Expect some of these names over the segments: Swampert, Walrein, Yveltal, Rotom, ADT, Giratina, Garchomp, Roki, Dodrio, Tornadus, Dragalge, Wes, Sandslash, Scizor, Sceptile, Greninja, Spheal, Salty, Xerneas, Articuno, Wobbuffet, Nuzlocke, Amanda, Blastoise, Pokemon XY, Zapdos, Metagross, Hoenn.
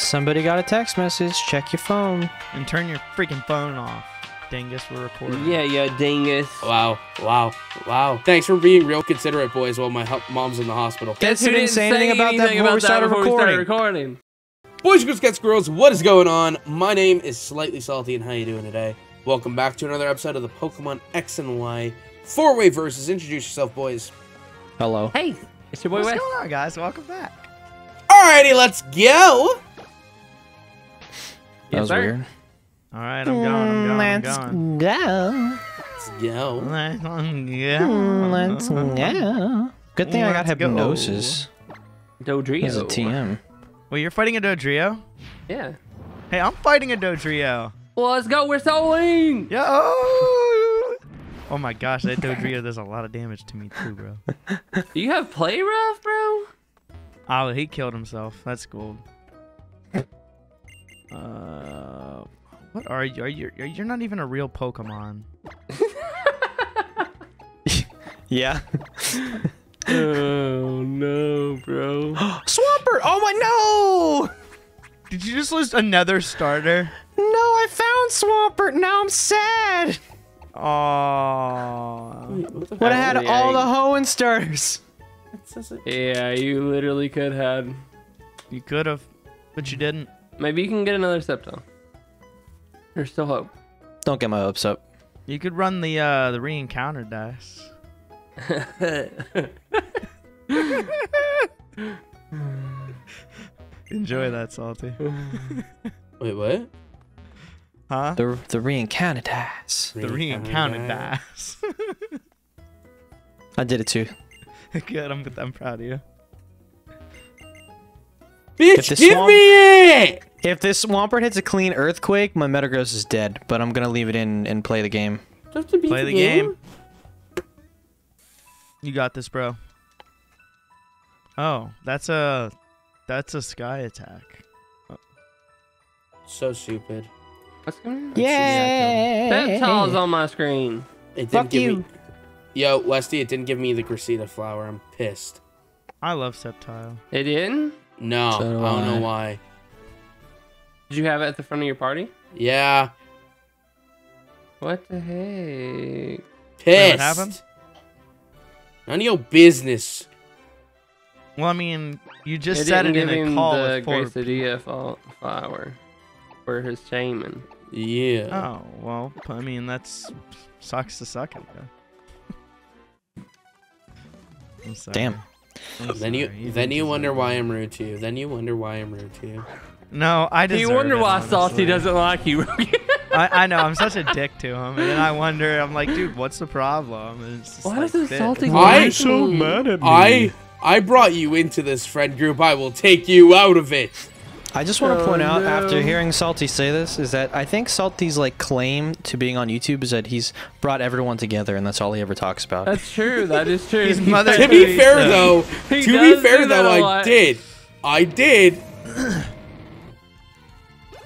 Somebody got a text message. Check your phone. And turn your freaking phone off. Dingus, we're recording. Yeah, dingus. Wow. Thanks for being real considerate, boys, while my mom's in the hospital. Guess who didn't say anything about that before we started recording? Boys, girls, cats, girls, what is going on? My name is Slightly Salty, and how you doing today? Welcome back to another episode of the Pokemon X and Y four-way versus. Introduce yourself, boys. Hello. Hey, it's your boy Wes. What's going on, guys? Welcome back. Alrighty, let's go. That was weird. All right, I'm going. Let's go. Good thing I got hypnosis. Dodrio. He's a TM. Well, you're fighting a Dodrio? Yeah. Hey, I'm fighting a Dodrio. Well, let's go. We're soloing. Yo. Oh my gosh, that Dodrio does a lot of damage to me too, bro. Do you have play rough, bro? Oh, he killed himself. That's cool. What are you? You're not even a real Pokemon. Yeah. Oh no, bro. Swampert! Oh my no! Did you just lose another starter? No, I found Swampert. Now I'm sad. Oh. But I had all the Hoenn starters. Yeah, you literally could have. You could have, but you didn't. Maybe you can get another Sceptile. There's still hope. Don't get my hopes up. You could run the re-encounter dice. Enjoy that, Salty. Wait, what? Huh? The re-encounter dice. The re-encounter dice. I did it too. Good. I'm proud of you. Bitch, give me it! If this Swampert hits a clean Earthquake, my Metagross is dead, but I'm going to leave it in and play the game. Play the game? You got this, bro. Oh, that's a sky attack. Oh. So stupid. What's going on? Yeah. That tile's on my screen. It didn't give you. Yo, Westy, it didn't give me the Cressida flower. I'm pissed. I love Sceptile. It didn't? No, so do I don't know why. Did you have it at the front of your party? Yeah. What the heck? Pissed. What happened? None of your business. Well, I mean, you just said it in a call with Cressida flower for his shaman. Yeah. Oh well, I mean that's sucks to suck it. Damn. Then you wonder why I'm rude to you. No, I deserve it. You wonder why Salty doesn't like you. I know. I'm such a dick to him, and then I wonder. I'm like, dude, what's the problem? And it's just why doesn't Salty? Why are you so mad at me? I brought you into this friend group. I will take you out of it. I just want to point out, after hearing Salty say this, is that I think Salty's like claim to being on YouTube is that he's brought everyone together, and that's all he ever talks about. That's true. That is true. His mother. To be fair though, I did.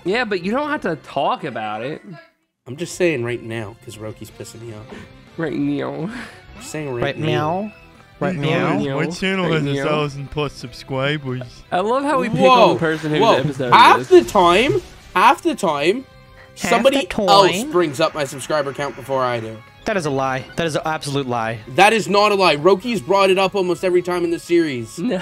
Yeah, but you don't have to talk about it. I'm just saying right now, because Roki's pissing me off. Right now. I'm saying right now. Right now, what channel has 1,000+ subscribers? I love how we pick on the person who's episode. Half the time, somebody else brings up my subscriber count before I do. That is a lie. That is an absolute lie. That is not a lie. Roki's brought it up almost every time in the series. No.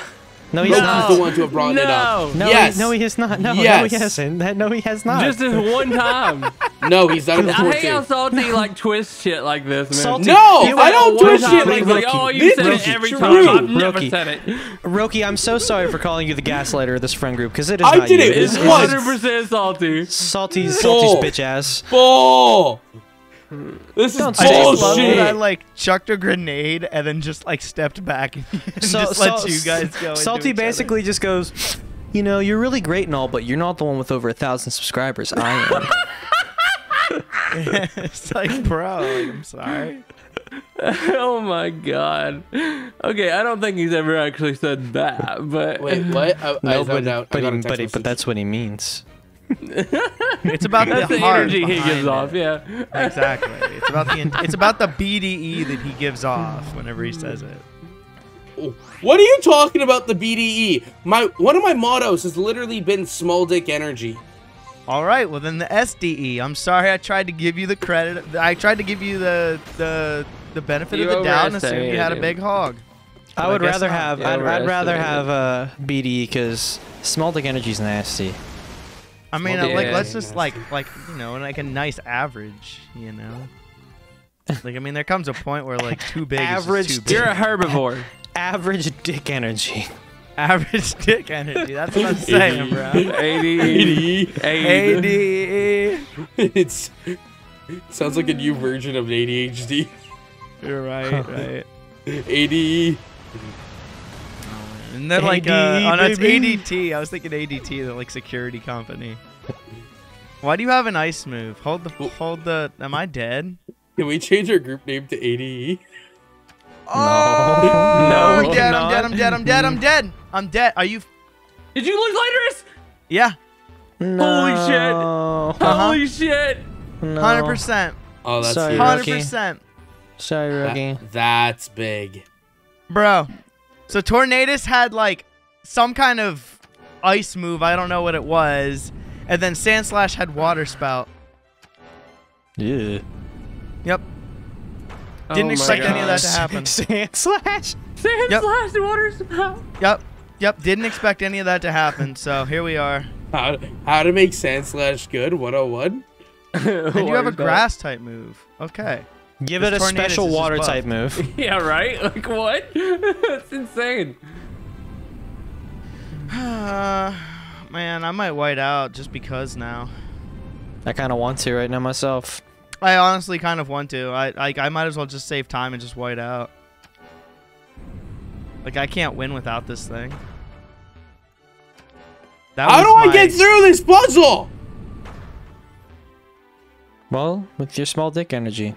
No, he's not. He's the one to have brought it up. No, yes. No, he has not. No, yes. No, he hasn't. No, he has not. Just this one time. No, he's done it before, I hate how Salty, like, twists shit like this, man. Salty, no, I don't twist shit like this. Like, oh, you said it every time. I've never said it. Roki, I'm so sorry for calling you the gaslighter of this friend group, because it is not you. I did it. It's 100% Salty. Salty's bitch ass. Bull. This is bullshit. I just love that I like chucked a grenade and then just like stepped back and just let you guys go. Salty basically just goes, you know, you're really great and all, but you're not the one with over 1,000 subscribers. I am. It's like, bro, I'm sorry. Oh my god. Okay, I don't think he's ever actually said that. But wait, what? But that's what he means. It's about the energy he gives off. Yeah, exactly. It's about the BDE that he gives off whenever he says it. What are you talking about the BDE? One of my mottos has literally been small dick energy. All right, well then the SDE. I'm sorry I tried to give you the credit. I tried to give you the benefit of the doubt and assume you had a big hog. I would rather have I'd rather have BDE because small dick energy is nasty. I mean, like let's just like you know, like a nice average, you know. Like I mean, there comes a point where like too big. Average. Is just too big. You're a herbivore. Average dick energy. Average dick energy. That's what I'm saying, bro. ADE. It's sounds like a new version of ADHD. You're right. Right. ADE. And then like on its ADT. I was thinking ADT, the like security company. Why do you have an ice move? Hold the. Am I dead? Can we change our group name to ADE? Oh no, I'm dead. Are you? Did you look lighterous? Yeah. No. Holy shit! Holy shit! 100%. Oh, that's 100%. Sorry, Roki. That's big, bro. So Tornadus had like some kind of ice move. I don't know what it was, and then Sandslash had Water Spout. Yeah. Yep. Didn't expect any of that to happen. Sandslash? Sandslash and Water Spout. Yep. Yep. Didn't expect any of that to happen. So here we are. How to make Sandslash good 101. And you have a grass type move. Okay. Give it a special water type move. Yeah, right? Like what? That's insane. Man, I might white out just because now. I kind of want to right now myself. I honestly kind of want to. I might as well just save time and just white out. Like I can't win without this thing. How do I get through this puzzle? Well, with your small dick energy.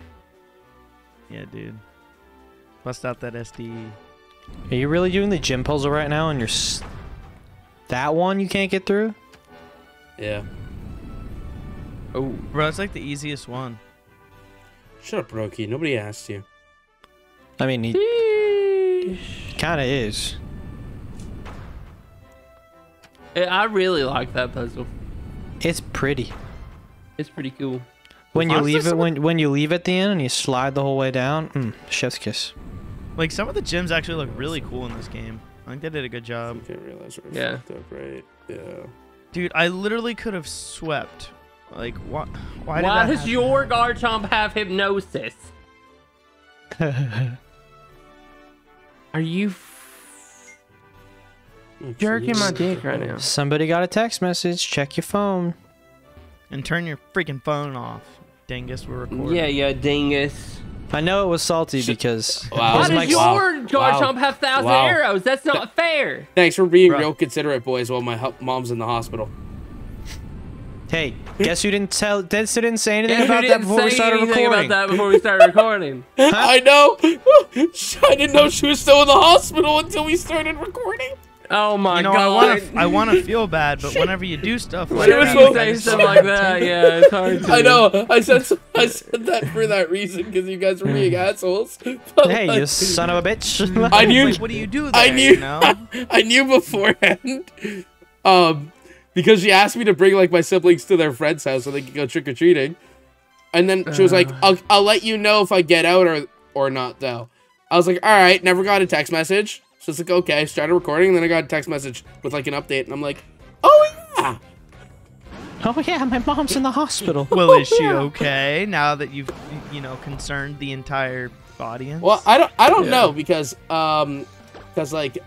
Yeah, dude. Bust out that SDE. Are you really doing the gym puzzle right now? And you're that one you can't get through? Yeah. Oh, bro, it's like the easiest one. Shut up, Roki. Nobody asked you. I mean, he kind of is. I really like that puzzle. It's pretty. It's pretty cool. When you leave it, when you leave at the end and you slide the whole way down, chef's kiss. Like some of the gyms actually look really cool in this game. I think they did a good job. I didn't realize we were fucked up, right? Yeah. Dude, I literally could have swept. Like what? Why does your Garchomp have hypnosis? Are you jerking my dick right now? Somebody got a text message. Check your phone. And turn your freaking phone off. Dingus, we're recording. Yeah, yeah, dingus. I know it was salty because... Wow. How does your Garchomp have 1,000 arrows? That's not fair. Thanks for being real considerate, boys, while my mom's in the hospital. Hey, guess who didn't say anything about that before we started recording? Huh? I know. I didn't know she was still in the hospital until we started recording. Oh my god! I want to feel bad, but whenever you do stuff like that, you say stuff like that, yeah, it's hard to. I know. I said that for that reason because you guys were being assholes. But hey, like, you son of a bitch! I knew. Like, what do you do? There, I knew. You know? I knew beforehand. Because she asked me to bring like my siblings to their friend's house so they could go trick or treating, and then she was like, "I'll let you know if I get out or not." Though, I was like, "All right." Never got a text message. So it's like, okay, I started recording, and then I got a text message with, like, an update, and I'm like, oh, yeah! Oh, yeah, my mom's in the hospital. Well, is she okay now that you've, you know, concerned the entire audience? Well, I don't know, because like,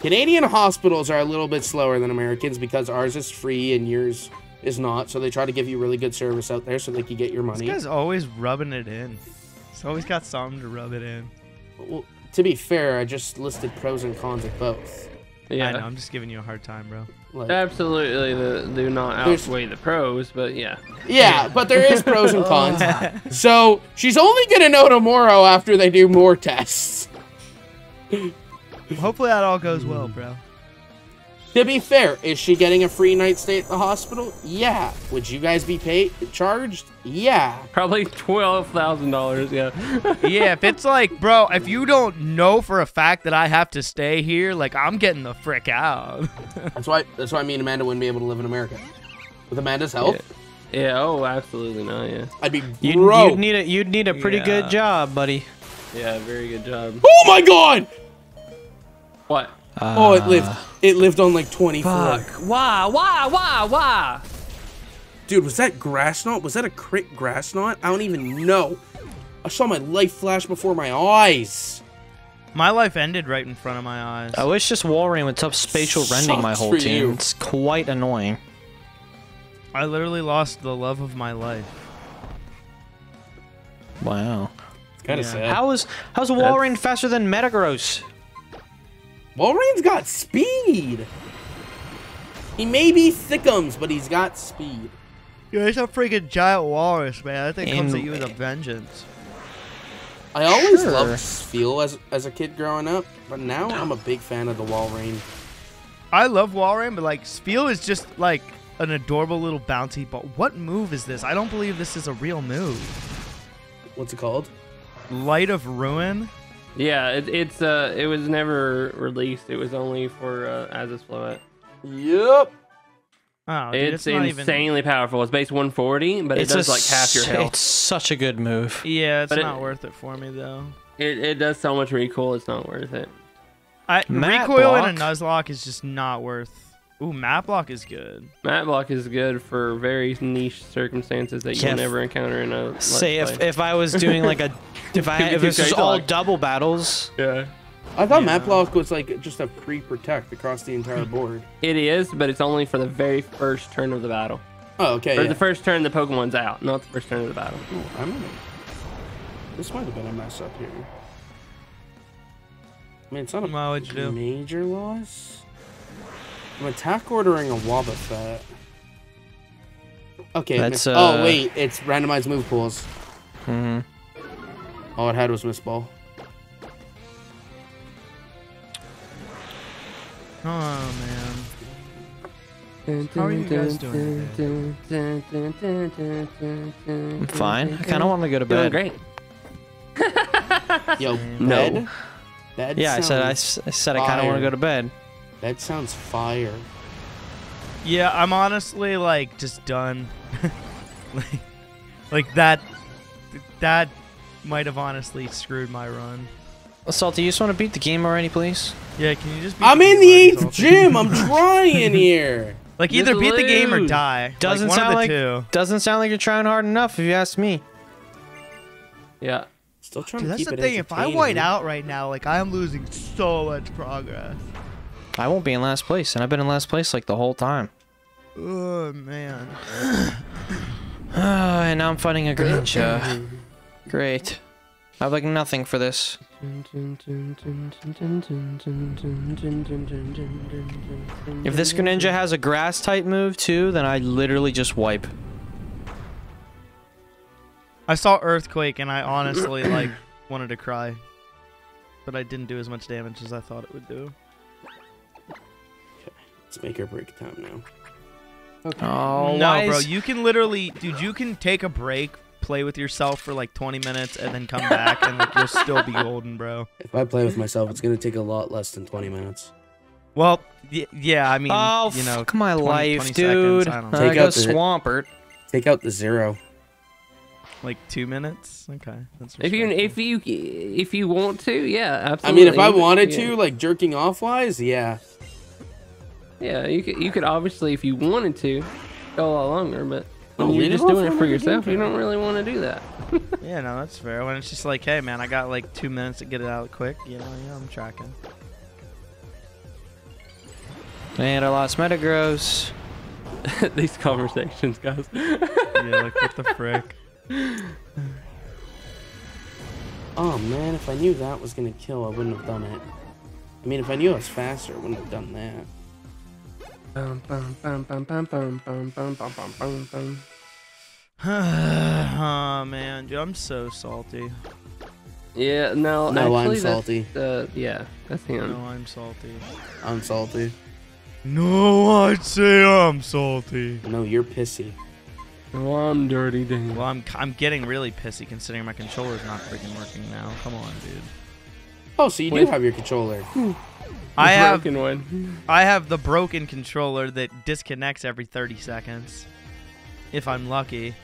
Canadian hospitals are a little bit slower than Americans because ours is free and yours is not, so they try to give you really good service out there so they can get your money. This guy's always rubbing it in. He's always got something to rub it in. Well, to be fair, I just listed pros and cons of both. Yeah, I know, I'm just giving you a hard time, bro. Like, absolutely, do not outweigh the pros, but yeah. Yeah, but there is pros and cons. So she's only gonna know tomorrow after they do more tests. Hopefully that all goes well, bro. To be fair, is she getting a free night stay at the hospital? Yeah. Would you guys be paid, charged? Yeah. Probably $12,000, yeah. Yeah, if it's like, bro, if you don't know for a fact that I have to stay here, like, I'm getting the frick out. That's why me and Amanda wouldn't be able to live in America. With Amanda's help. Yeah. Yeah, oh, absolutely not, yeah. I'd be broke. You'd need a pretty good job, buddy. Yeah, very good job. Oh my god! What? Oh, it lived on like 24. Fuck. Why? Dude, was that Grassnot? Was that a crit Grassnot? I don't even know. I saw my life flash before my eyes. My life ended right in front of my eyes. I wish this Walrein would stop spatial rendering my whole team. You. It's quite annoying. I literally lost the love of my life. Wow. Kind of sad. How's Walrein faster than Metagross? Walrein's got speed. He may be thickums, but he's got speed. Yo, he's a freaking giant walrus, man. That thing comes at you with a vengeance. I always loved Spheal as a kid growing up, but now I'm a big fan of the Walrein. I love Walrein, but like Spheal is just like an adorable little bounty. But what move is this? I don't believe this is a real move. What's it called? Light of Ruin. Yeah, it was never released. It was only for Azazfloet. Yep. Oh, dude, it's insanely powerful. It's base 140, but it does like half your health. It's such a good move. Yeah, it's not worth it for me though. It does so much recoil. It's not worth it. Recoil in a Nuzlocke is just not worth. Ooh, Mat Block is good. Mat Block is good for very niche circumstances that you'll never encounter in a. Say if I was doing like a, if this was all double battles. Yeah. I thought Mat Block was like just a pre-protect across the entire board. It is, but it's only for the very first turn of the battle. Oh, okay. Or the first turn the Pokemon's out, not the first turn of the battle. Ooh, this might have been a mess up here. I mean, it's not a major loss. I'm attack ordering a Wobbuffet. Okay. Oh wait, it's randomized move pools. Mm-hmm. All it had was Miss Ball. Oh man. How are you guys doing today? I'm fine. I kind of want to go to bed. Doing great. Yo, no. Bed yeah, I said I kind of want to go to bed. That sounds fire. Yeah, I'm honestly like just done. like that might have honestly screwed my run. Well, Salty, you just want to beat the game already, please? Yeah, can you just beat I'm in the 8th gym. I'm trying here. Like either beat the game or die. Doesn't like, doesn't sound like you're trying hard enough if you ask me. Yeah. Still trying to keep it entertaining. Dude, that's the thing. If I white out right now, like I'm losing so much progress. I won't be in last place, and I've been in last place like the whole time. Oh man! And now I'm fighting a Greninja. Great. I have like nothing for this. If this Greninja has a grass type move too, then I literally just wipe. I saw Earthquake, and I honestly like wanted to cry, but I didn't do as much damage as I thought it would do. Let's make or break time now. Okay. Oh, no, bro. You can literally, dude, you can take a break, play with yourself for like 20 minutes, and then come back, and like, you'll still be golden, bro. If I play with myself, it's going to take a lot less than 20 minutes. Well, yeah, I mean, oh, you know. Fuck my 20 dude. Seconds, I don't know. Take out Swampert. Take out the zero. Like 2 minutes? Okay. That's if you want to, yeah, absolutely. I mean, if I wanted to, like jerking off wise, yeah. Yeah, you could obviously, if you wanted to, go a lot longer, but when you're just doing it for yourself, you don't really want to do that. Yeah, no, that's fair. When it's just like, hey, man, I got like 2 minutes to get it out quick, you know, yeah, I'm tracking. Man, I lost Metagross. These conversations, guys. Yeah, like, what the frick? Oh, man, if I knew that was going to kill, I wouldn't have done it. I mean, if I knew I was faster, I wouldn't have done that. Oh man, dude, I'm so salty. Yeah, no, actually, I'm salty. Yeah, that's him. No, I'm salty. I'm salty. No, I'd say I'm salty. No, you're pissy. No, I'm dirty, dang. Well, I'm getting really pissy considering my controller's not freaking working now. Come on, dude. Oh, so you do have your controller. I have the broken controller that disconnects every 30 seconds. If I'm lucky.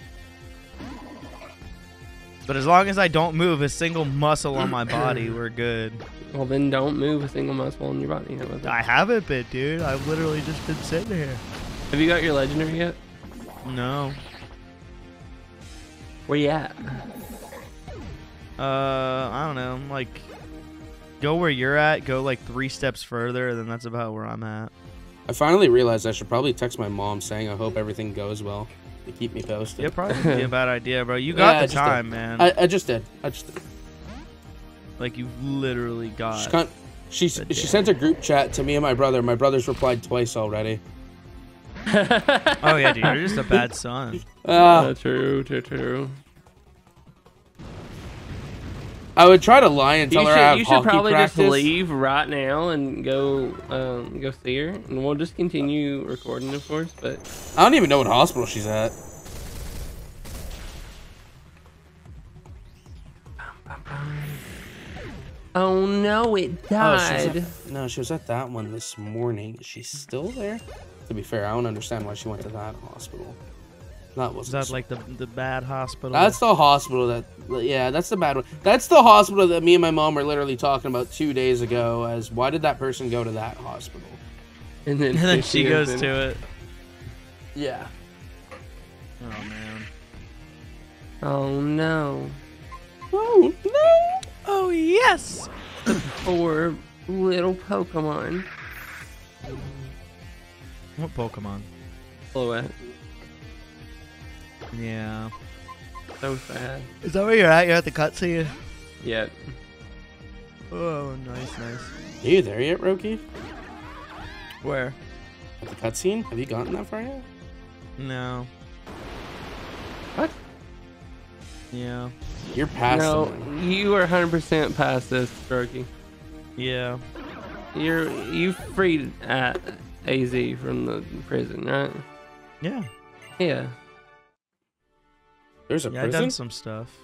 But as long as I don't move a single muscle on my body, we're good. Well, then don't move a single muscle on your body. I haven't been, dude. I've literally just been sitting here. Have you got your legendary yet? No. Where you at? I don't know. I'm like, go where you're at, go like 3 steps further, and then that's about where I'm at. I finally realized I should probably text my mom saying I hope everything goes well. To keep me posted. Yeah, probably would be a bad idea, bro. You got the time, man. I just did. Like, you literally got. She sent a group chat to me and my brother. My brother's replied twice already. Oh yeah, dude, you're just a bad son. True. I would try to lie and tell her I have hockey practice. You should probably just leave right now and go go see her, and we'll just continue recording, of course. But I don't even know what hospital she's at. Oh no, it died. She was at that one this morning. Is she still there? To be fair, I don't understand why she went to that hospital. Is that like the bad hospital? That's the hospital that, yeah, that's the bad one. That's the hospital that me and my mom were literally talking about 2 days ago as, why did that person go to that hospital? And then she goes to it. Yeah. Oh, man. Oh, no. Oh, no. Oh, yes. The poor little Pokemon. What Pokemon? Silhouette. Yeah. So sad. Is that where you're at? You're at the cutscene? Yeah. Oh, nice, nice. Are you there yet, Roki? Where? At the cutscene? Have you gotten that far yet? No. What? Yeah. You're past. No, you are 100% past this, Roki. Yeah. You freed at AZ from the prison, right? Yeah. Yeah. There's a prison? I done some stuff.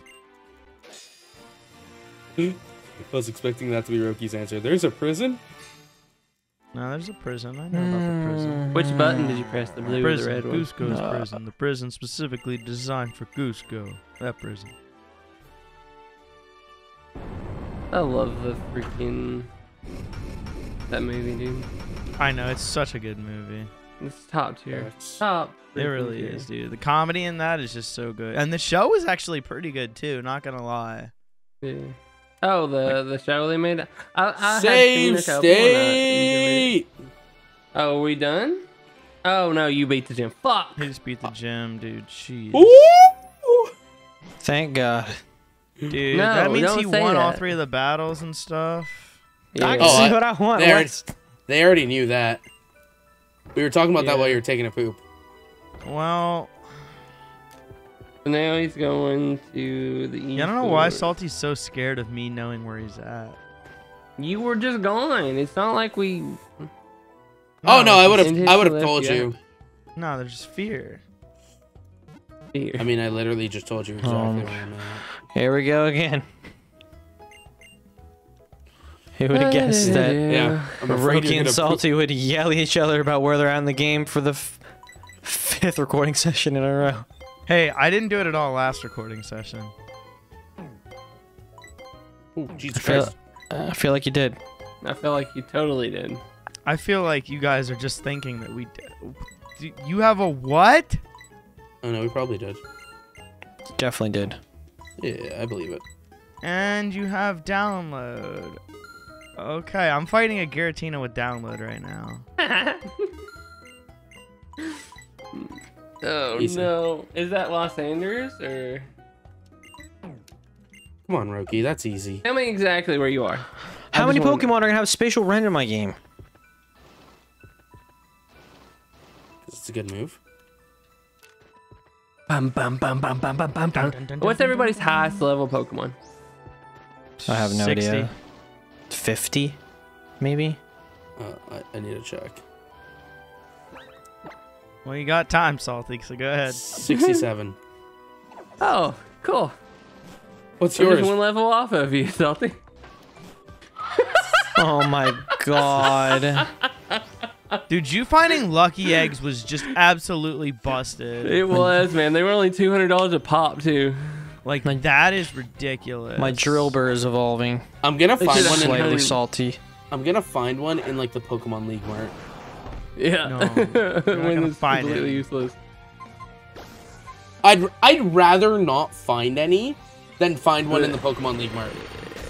I was expecting that to be Roki's answer. There's a prison? No, there's a prison. I know about the prison. Which button did you press? The blue prison, or the red one? Goose Go's prison. The prison specifically designed for Goose Go. That prison. I love the freaking... that movie, dude. I know, it's such a good movie. It's top tier. It's top. It really is, dude. The comedy in that is just so good. And the show is actually pretty good, too. Not going to lie. Yeah. Oh, the show they made? I save seen state! Oh, are we done? Oh, no. You beat the gym. Fuck! He just beat the gym, dude. Jeez. Ooh! Thank God. Dude, no, that means he won all 3 of the battles and stuff. Yeah. I can see what I want. They already knew that. We were talking about that while you were taking a poop. Well, now he's going to the east. I don't know why Salty's so scared of me knowing where he's at. You were just gone. It's not like we. Oh no! I would have told you. No, there's just fear. Fear. I mean, I literally just told you exactly where I'm at. Here we go again. Who would have guessed that? Yeah. Roki and Salty would yell at each other about where they're at in the game for the 5th recording session in a row. Hey, I didn't do it at all last recording session. Ooh, Jesus Christ. I feel like you did. I feel like you totally did. I feel like you guys are just thinking that we did. You have a what? Oh, no, we probably did. Definitely did. Yeah, I believe it. And you have download. Okay, I'm fighting a Giratina with download right now. Oh, easy. No. Is that Lysanders or? Come on, Roki. That's easy. Tell me exactly where you are. How many Pokemon are gonna have spatial render in my game? It's a good move. What's everybody's highest level Pokemon? I have no 60. Idea. 50, maybe. I need to check. Well, you got time, Salty, so go ahead. 67. Oh, cool. What's yours? There's one level off of you, Salty. Oh my god. Dude, you finding lucky eggs was just absolutely busted. It was, man. They were only $200 a pop, too. Like, that is ridiculous. My drill burr is evolving. I'm gonna find one slightly salty. I'm gonna find one in, like, the Pokemon League Mart. Yeah. No, when it's completely useless. I'd rather not find any than find one in the Pokemon League Mart.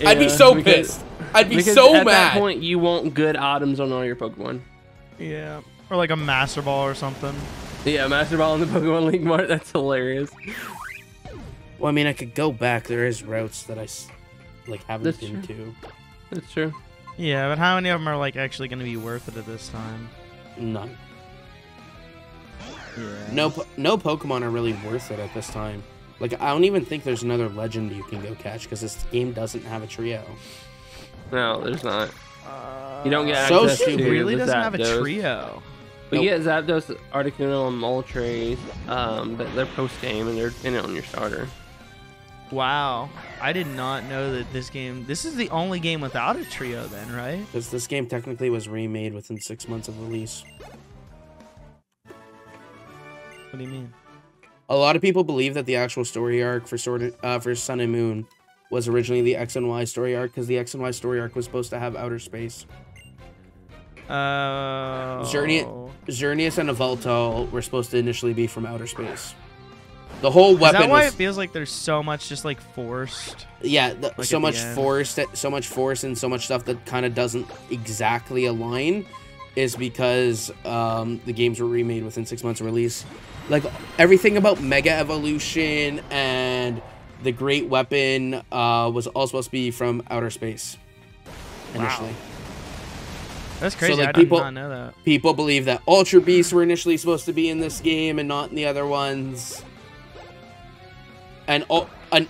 Yeah, I'd be so pissed. I'd be so mad. At that point, you want good items on all your Pokemon. Yeah. Or like a Master Ball or something. Yeah, Master Ball in the Pokemon League Mart. That's hilarious. Well, I mean, I could go back. There is routes that I, like, haven't been to. That's true. Yeah, but how many of them are, like, actually going to be worth it at this time? None. Yeah. No Pokemon are really worth it at this time. Like, I don't even think there's another legend you can go catch because this game doesn't have a trio. No, there's not. You don't get access to it really doesn't have a trio. But you get Zapdos, Articuno, and Moltres, but they're post-game and they're in it on your starter. Wow. I did not know that this game... This is the only game without a trio then, right? Because this game technically was remade within 6 months of release. What do you mean? A lot of people believe that the actual story arc for Sun and Moon was originally the X and Y story arc because the X and Y story arc was supposed to have outer space. Xerneas and Yveltal were supposed to initially be from outer space. The whole weapon. Is that why it feels like there's so much just like forced? Yeah, like so much force, and so much stuff that kind of doesn't exactly align, is because the games were remade within 6 months of release. Like everything about Mega Evolution and the Great Weapon was all supposed to be from outer space initially. Wow. That's crazy. So, like, I did not know that. People believe that Ultra Beasts were initially supposed to be in this game and not in the other ones. And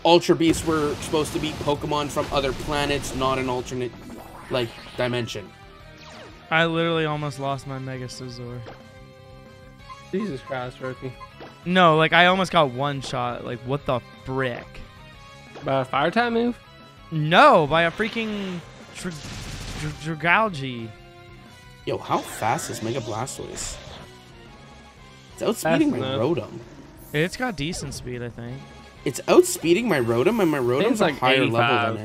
Ultra Beasts were supposed to be Pokemon from other planets, not an alternate, like, dimension. I literally almost lost my Mega Scizor. Jesus Christ, Roki. No, like, I almost got one shot. Like, what the frick? By a Fire Type move? No, by a freaking Dragalge. Yo, how fast is Mega Blastoise? It's outspeeding my Rotom. It's got decent speed, I think. It's outspeeding my Rotom, and my Rotom's like a higher 85. Level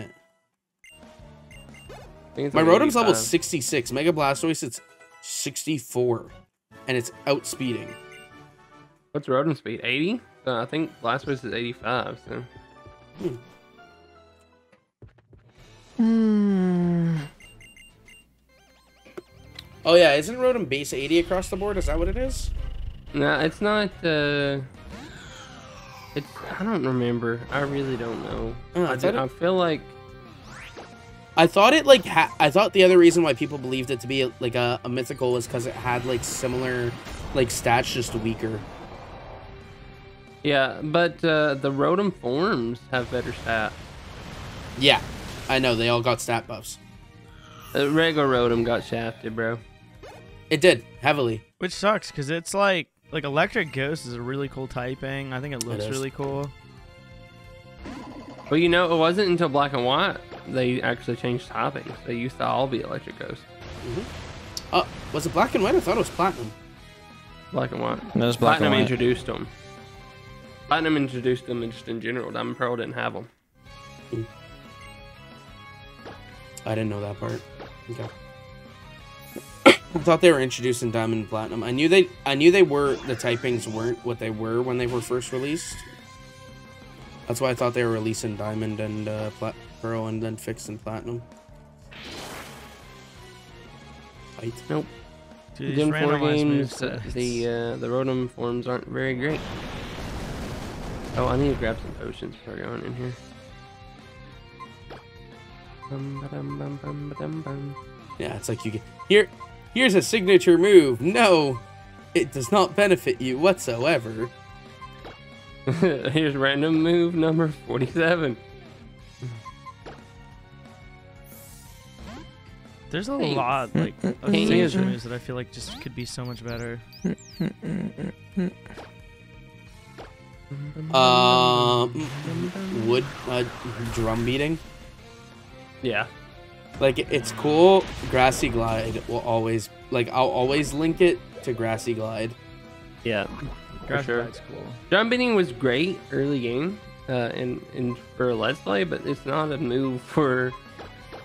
than it. My like Rotom's 85. Level 66. Mega Blastoise, it's 64. And it's outspeeding. What's Rotom speed? 80? I think Blastoise is 85, so... Oh yeah, isn't Rotom base 80 across the board? Is that what it is? No, it's not. I don't remember. I really don't know. I feel like I thought it like I thought the other reason why people believed it to be like a mythical was because it had like similar like stats, just weaker. Yeah, but the Rotom forms have better stat. Yeah, I know they all got stat buffs. The regular Rotom got shafted, bro. It did, heavily. Which sucks, because it's like Electric Ghost is a really cool typing. I think it looks really cool. Well, you know, it wasn't until Black and White they actually changed toppings. They used to all be Electric Ghost. Mm-hmm. Was it Black and White? I thought it was Platinum. Black and White. No, it was Black and White. Platinum introduced them just in general. Diamond Pearl didn't have them. I didn't know that part. Okay. I thought they were introduced in Diamond and Platinum. I knew they were, the typings weren't what they were when they were first released. That's why I thought they were released in Diamond and Pearl and then fixed in Platinum. Fight. Nope. Dude, these four games, the Rotom forms aren't very great. Oh, I need to grab some potions before going in here. Yeah, it's like you get here. Here's a signature move. No, it does not benefit you whatsoever. Here's random move number 47. There's a lot like of things moves that I feel like just could be so much better. Wood drum beating. Yeah. Like it's cool. Grassy Glide will always like I'll always link it to Grassy Glide. Yeah. For sure. Glide's cool. Drum beating was great early game and for a Let's Play, but it's not a move for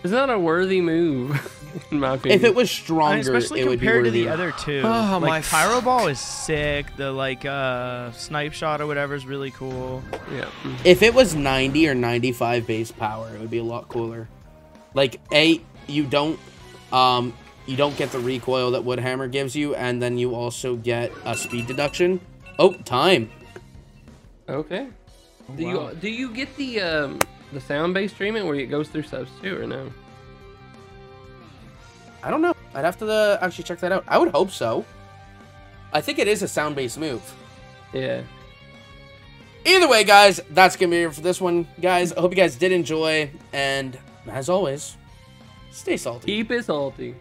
it's not a worthy move, in my opinion. If it was stronger, especially it compared would be to the other two. Oh, like, my Pyro Ball is sick. The like snipe shot or whatever is really cool. Yeah. If it was 90 or 95 base power, it would be a lot cooler. Like you don't get the recoil that Wood Hammer gives you, and then you also get a speed deduction. Oh, time. Okay. Oh, do wow. you do you get the sound-based treatment where it goes through subs too, or no? I don't know. I'd have to actually check that out. I would hope so. I think it is a sound-based move. Yeah. Either way, guys, that's going to be it for this one. Guys, I hope you guys did enjoy, and as always, stay salty. Keep it salty.